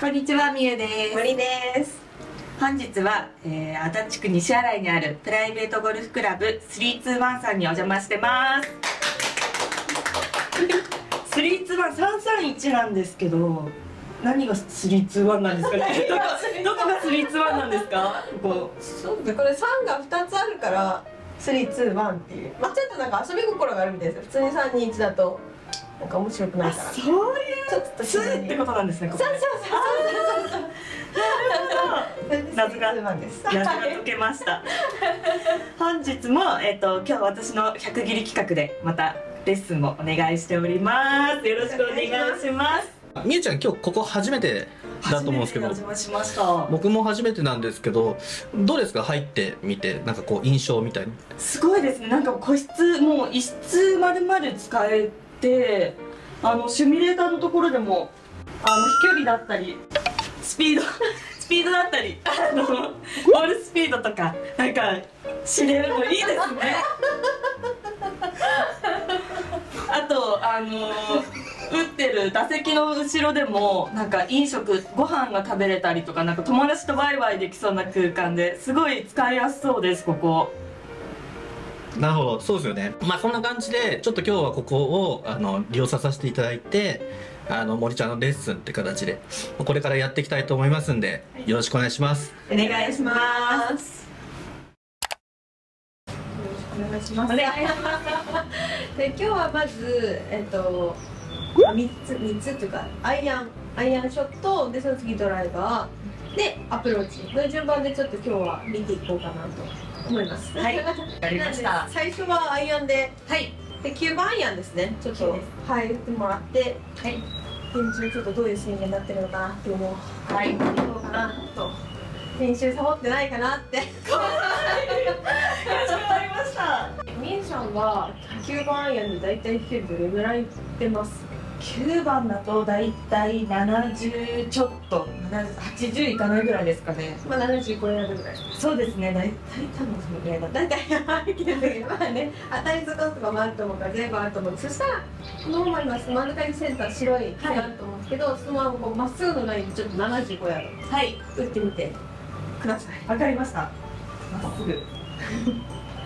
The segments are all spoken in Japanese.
こんにちは、みゆです。森です。本日は、足立区西新井にあるプライベートゴルフクラブ321さんにお邪魔してます。321なんですけど、何が321なんですかね。どこが321なんですか。ここ。そうで、これ3が2つあるから321っていう。まあちょっとなんか遊び心があるみたいです。普通に321だと。なんか面白くないから。そういうちょっと数ってことなんですね。そう。謎が解けました。本日も今日私の100切り企画でまたレッスンをお願いしております。よろしくお願いします。みゆちゃん、今日ここ初めてだと思うんですけど。僕も初めてなんですけど、どうですか、入ってみて、なんかこう印象みたいな。すごいですね。なんか個室、もう一室まるまる使えで、シミュレーターのところでも飛距離だったりスピードだったりボールスピードとかなんか知れるのいいですね。あと打ってる打席の後ろでもなんか飲食ご飯が食べれたりとかなんか友達とワイワイできそうな空間ですごい使いやすそうです、ここ。なるほど、そうですよね。まあそんな感じでちょっと今日はここを利用させていただいて森ちゃんのレッスンって形でこれからやっていきたいと思いますんで、よろしくお願いします。お願いします。よろしくお願いします。で、今日はまず3つというかアイアンショットで、その次ドライバーでアプローチの順番でちょっと今日は見ていこうかなと思います。はい、やりました。最初はアイアンで、はい、で9番アイアンですね。ちょっと入ってもらって、はい、練習ちょっとどういうスイングになってるのかなって思う。はい、どうかなと、練習サボってないかなって。かわいい。やっちゃいました。みゆさんは9番アイアンでだいたい飛距離どれぐらい出ます？9番だとだいたい70ちょっと80いかないぐらいですかね。まあ70超えられるぐらい。そうですね、だいたい多分そのぐらいだ。だいたい入ってるんだけど、まあね、当たり損とかもあると思うから全部あると思う。そしたらこのまま今真ん中にセンター白いがあると思うんですけど、はい、そのままこうまっすぐのラインにちょっと75ヤード、はい、打ってみてください。わかりました。まっすぐ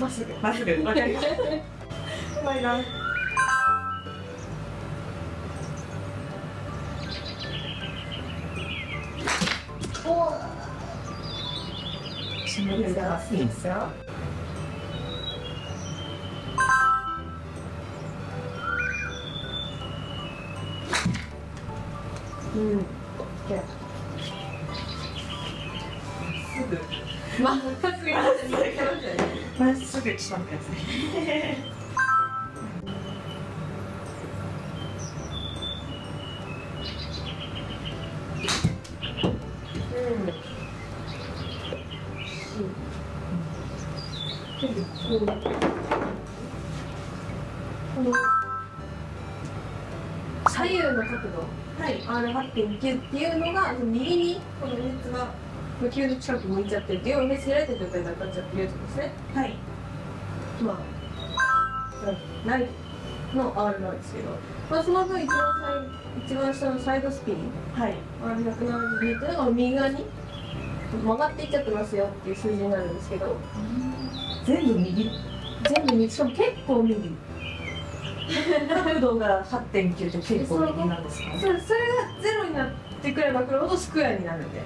まっすぐわかりました。うまいな。いいですよ。いいですよ。うん。まっすぐちょっと待ってください。左右の角度、はい、R8.9 っていうのが右にこの熱が無球の近く向いちゃってるっていう、目つけられてる状態になっちゃってるやつですね。はい、まあないの R なんですけど、まあ、その分一番下のサイドスピン、はい、R170 っていうのが右側に曲がっていっちゃってますよっていう数字になるんですけど、全部右、しかも結構右。角度が 8.9 って結構右なんですかね。それがゼロになってくればくるほどスクエアになるんで、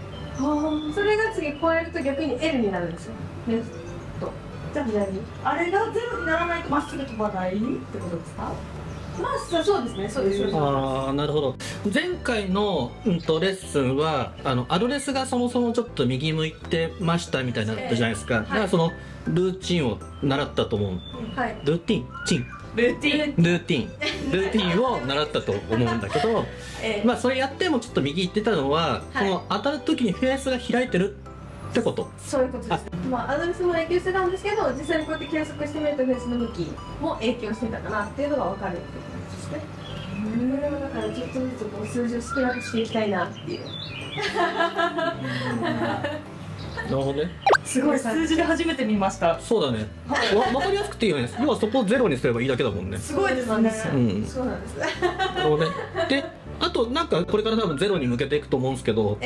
それが次超えると逆に L になるんですよ。レフト。じゃあ左。あれがゼロにならないとまっすぐ飛ばないってことですか。まあそうですね、そうです。ああ、なるほど。前回の、レッスンはアドレスがそもそもちょっと右向いてましたみたいになったじゃないですか。だからそのルーティンを習ったと思う。ルーティンを習ったと思うんだけど、まあそれやってもちょっと右行ってたのは、この当たる時にフェースが開いてるってこと。そういうことです。まあアドレスも影響してたんですけど、実際にこうやって計測してみるとフェースの向きも影響してたかなっていうのが分かるってことですね。だからちょっとずつこう数字を少なくしていきたいなっていう。なるほどね。すごい数字で初めて見ました。そうだね。わかりやすくていいよね。要はそこをゼロにすればいいだけだもんね。すごいですね。そうなんです。なるほどね。で、あとなんかこれから多分ゼロに向けていくと思うんですけど、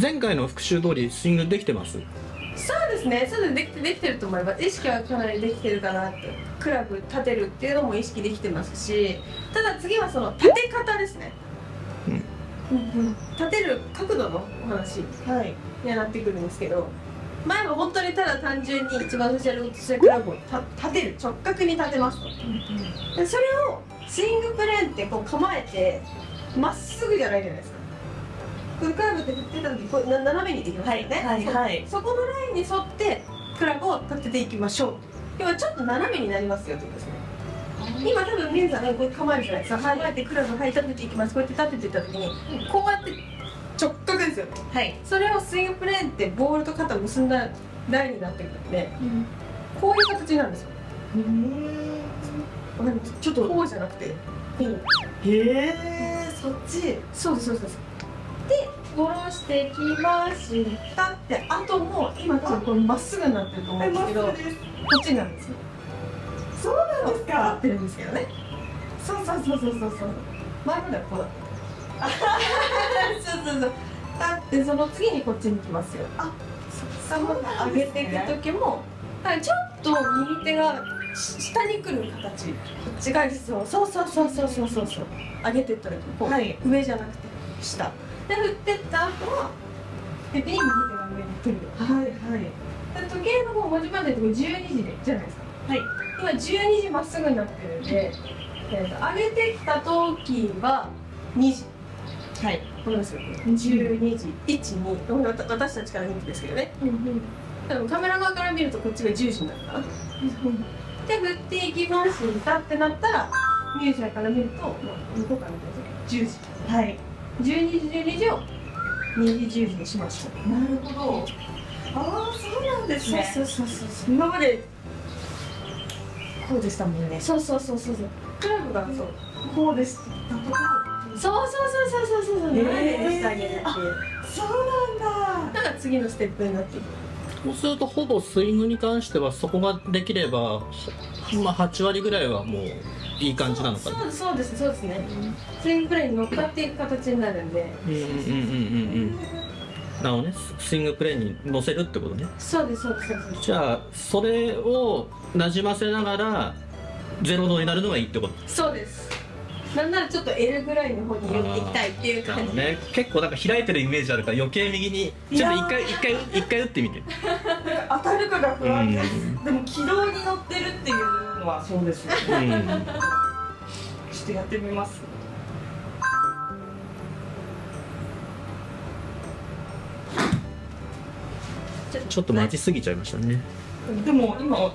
前回の復習通りスイングできてます？そうですね、そうですね、できてると思います。意識はかなりできてるかなって。クラブ立てるっていうのも意識できてますし、ただ次はその立て方ですね。立てる角度のお話、はい、になってくるんですけど、前は本当にただ単純に一番最初に落としたクラブを立てる、直角に立てます。でそれをスイングプレーンってこう構えてまっすぐじゃないじゃないですか。クラブって振ってた時こう斜めにできますよね。はいはい、そこのラインに沿ってクラブを立てていきましょう。要はちょっと斜めになりますよということですね。今多分皆さんこうやって構えるじゃないですか。はい、こうやってクラブはい立てていきます。こうやって立てていった時にこうやって直角ですよね。はい。それをスイングプレーンってボールと肩を結んだラインになってくるんで、うん、こういう形なんですよ。ちょっとこうじゃなくて、へえ、そっち。そうですそうです。で下ろしてきましたって、あともう今ちょっとまっすぐになってると思うんですけど、こっちなんですよ。そうなんですか。合ってるんですけどね。そうそうそうそうそうそう。前まではこうだった。そうそうそう。だってその次にこっちに来ますよ。あ、そっか。上げていく時も、はい、ちょっと右手が下に来る形。こっちがそうそうそうそうそうそうそうそう。上げていったらこう、はい、上じゃなくて下。で振ってった後はペピン右手が上に来るよ。はいはい。時計の方文字盤でいうと12時じゃないですか。はい。今12時まっすぐになってるんで、上げてきた時は2時、はい、これですよ、12時、12、私たちから見てですけどね、でもカメラ側から見るとこっちが10時になるからで振っていきましたってなったらミュージアムから見ると向こうから見て10時、はい、12時を2時10時にしましょう。なるほど。ああ、そうなんですね。そうそうそうそう、今までこうでしたもんね。そうそうそうそうそう。クラブがそうこうでした。そうそうそうそうそうそう。そうなんだ。だから次のステップになっていく。そうするとほぼスイングに関してはそこができれば、まあ8割ぐらいはもういい感じなのかな。そうですそうですね。スイングプレーに乗っかっていく形になるんで。なのね、スイングプレーに乗せるってことね。そうですそうですそうです。じゃあそれをなじませながらゼロ度になるのがいいってこと。そうです。なんならちょっと L ぐらいの方に寄っていきたいっていう感じ。ね、結構なんか開いてるイメージあるから余計右にちょっと一回打ってみて。当たるかが不安です。でも軌道に乗ってるっていうのはそうですよね。ちょっとやってみます。ちょっと待ちすぎちゃいましたね。でも今ト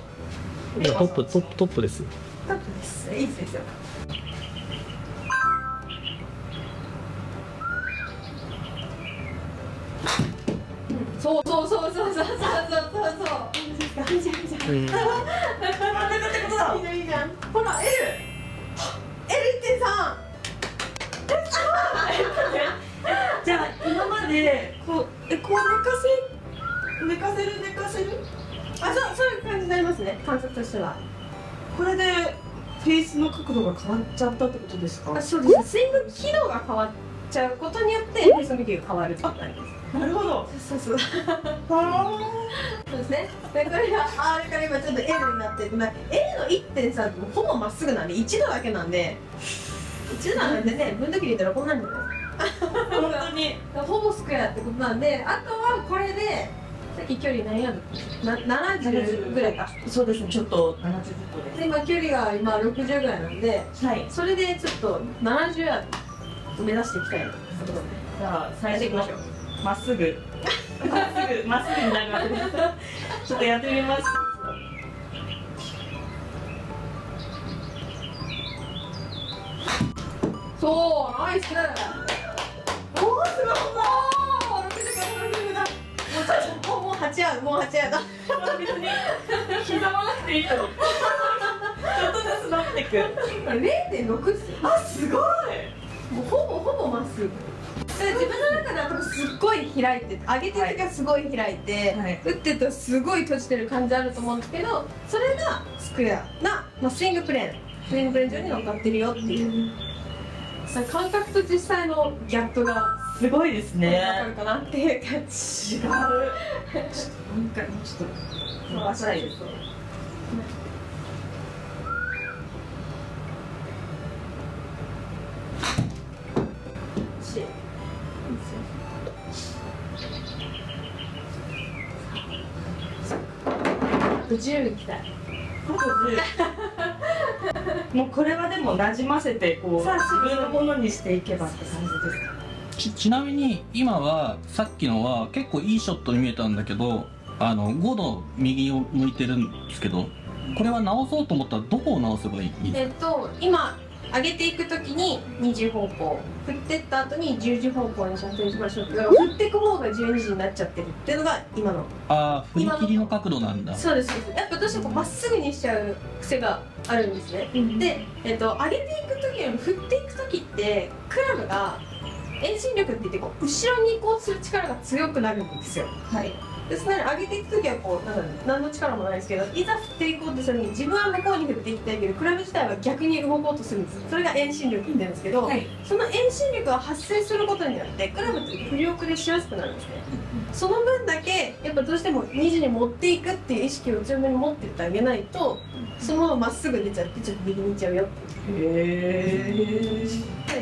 ップです。トップです。いいですよ。そうそうそうそうそうそうそうそう。いいじゃんいいじゃん。いいじゃん。いいじゃん。ほら L1.3。じゃあ今までこう寝かせる、あ、そういう感じになりますね、感覚としては。これでフェイスの角度が変わっちゃったってことですか？そうです。スイング軌道が変わっちゃうことによってフェイスの向きが変わるってことなんです。なるほど。そうそうそうですね。でこれが R から今ちょっと L になってて、 L の 1.3 ってもうほぼまっすぐなんで1度だけなんで、1度なんでね、分度器入れたらこんなんじゃないですか。本当にほぼスクエアってことなんで、あとはこれでさっき距離何ヤード？70ぐらいか。そうですね、ちょっと70ぐらい。今距離が今60ぐらいなんで、はい、それでちょっと70ヤード目指していきたいな。じゃあ最初まっすぐまっすぐになるわけです。ちょっとやってみます。そう、ナイス。おお、すごい。もう8ヤード。別に刻まなくていいのに。ちょっとずつ伸びてく。0.6 っすよ。あ、すごい。もうほぼまっすぐ。自分の中ではすっごい開いて、上げてる時はすごい開いて、はい、打ってるとすごい閉じてる感じあると思うんですけど、それがスクエアな、まあ、スイングプレーン上に乗っかってるよっていう。感覚と実際のギャップがすごいですね。わかるかなっていう感じ。違う。ちょっともう一回もうちょっと伸ばしたいです。10いきたい。もうこれはでも馴染ませてこう自分のものにしていけばって感じですか。ちなみに今はさっきのは結構いいショットに見えたんだけど、5度右を向いてるんですけど、これは直そうと思ったらどこを直せばいい？今上げていくときに2時方向、振ってった後に10時方向に射程しましょう。だから振っていく方が12時になっちゃってるっていうのが今の。ああ、振り切りの角度なんだ。そうです、そうです。やっぱどうしてもまっすぐにしちゃう癖があるんですね。うん、で、上げていくときよりも振っていくときってクラブが遠心力って言ってこう後ろに移行する力が強くなるんですよ。はい。ですので上げていくときはこう何の力もないですけど、いざ振っていこうとするのに自分は向こうに振っていきたいけどクラブ自体は逆に動こうとするんです。それが遠心力って言うんですけど、はい、その遠心力が発生することによってクラブって振り遅れしやすくなるんですね。その分だけやっぱどうしても2時に持っていくっていう意識を強めに持ってってあげないと、そのまままっすぐ出ちゃってちょっと右に行っちゃうよっていう。へー。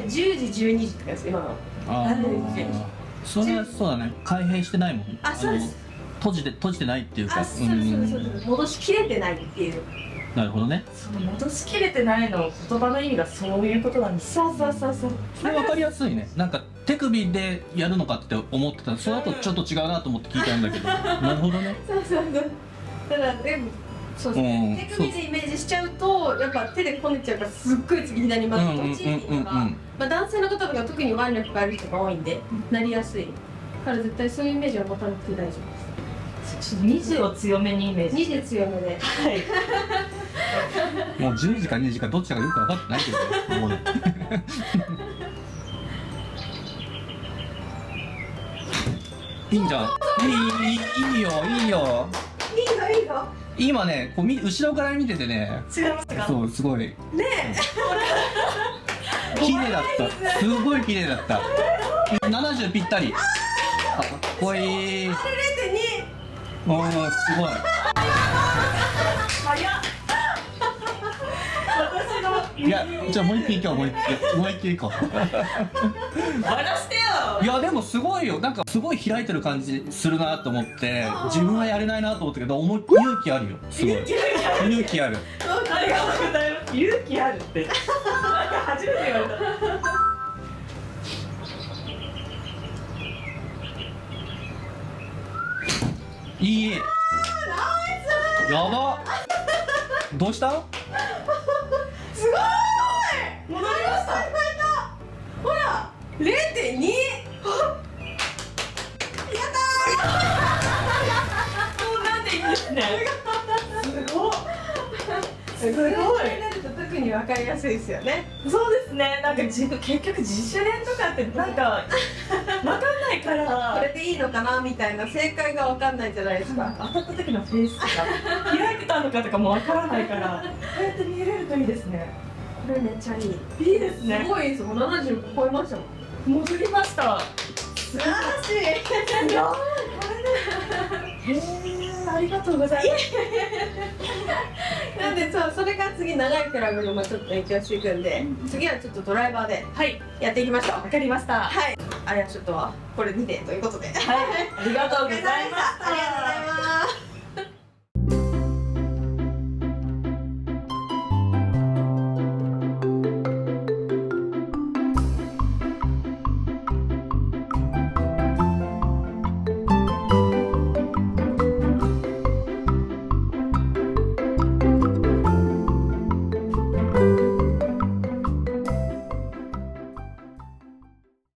10時12時とかです今の。ああ。それはそうだね、開閉してないもん。あ、そうです。閉じてないっていうか、戻しきれてないっていう。なるほどね。戻しきれてないの言葉の意味がそういうことなんです。そうそうそうそう。それ分かりやすいね。なんか手首でやるのかって思ってた。その後ちょっと違うなと思って聞いたんだけど。なるほどね。そうそうそう。ただでもそうですね。手首でイメージしちゃうとやっぱ手でこねちゃうからすっごい次になります。どっちにとか、まあ男性の方とか特に腕力がある人が多いんでなりやすい。から絶対そういうイメージは持たなくて大丈夫です。2時を強めにイメージ。2時強めで。はい。もう10時か2時かどっちかよく分かってないけど。もうね、いいんじゃん。いいよいいよ。いいよ。今ね、こう後ろから見ててね。違いますか。そうすごい。ねえ。綺麗だった。すごい綺麗だった。70ぴったり。かっこいい。おー、すごい。早っ。私の。いや、じゃあもう一回行こう、もう一回行こう。バラしてよ。いや、でもすごいよ、なんかすごい開いてる感じするなと思って、自分はやれないなと思ったけど、勇気あるよ。すごい。勇気ある。ありがとうございます。勇気あるって。なんか初めて言われた。いい。やば。どうした？すごい。戻りました。ほら、0.2。やった。もう0.2ですね。すごい。すごい。特にわかりやすいですよね。そうですね。なんか結局自主練とかってなんか。わかんないからこれでいいのかなみたいな、正解がわかんないじゃないですか。当たった時のフェイスが開いてたのかとかもわからないからこうやって見れるといいですね。これめっちゃいい。いいですね。すごいです。もう70超えましたもん。戻りました。素晴らしい。ありがとうございます。なんでそれが次長いクラブにもちょっと影響していくんで、次はちょっとドライバーでやっていきましょう。わかりました。はい、あれはちょっとこれ見てということで、はい、ありがとうございました。